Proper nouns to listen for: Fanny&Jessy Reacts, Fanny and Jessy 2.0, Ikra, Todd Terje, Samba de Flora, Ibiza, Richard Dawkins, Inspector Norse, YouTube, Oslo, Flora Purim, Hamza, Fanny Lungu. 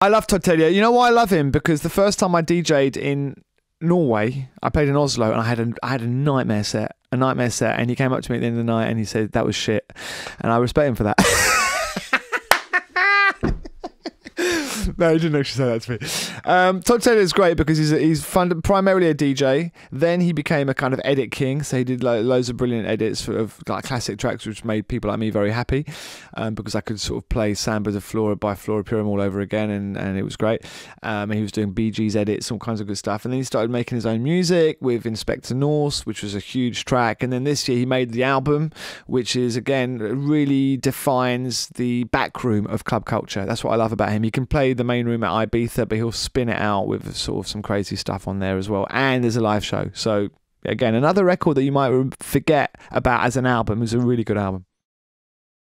I love Todd Terje. You know why I love him? Because the first time I DJ'd in Norway, I played in Oslo, and I had a nightmare set. A nightmare set. And he came up to me at the end of the night and he said, that was shit. And I respect him for that. No, he didn't actually say that to me. Todd Terje is great because he's primarily a DJ. Then he became a kind of edit king. So he did loads of brilliant edits of like classic tracks, which made people like me very happy, because I could sort of play Samba de Flora by Flora Purim all over again, and it was great. He was doing Bee Gees edits, all kinds of good stuff. And then he started making his own music with Inspector Norse, which was a huge track. And then this year he made the album, which is, again, really defines the back room of club culture. That's what I love about him. He can play the main room at Ibiza, but he'll spin it out with sort of some crazy stuff on there as well, and there's a live show. So again, another record that you might forget about as an album is a really good album.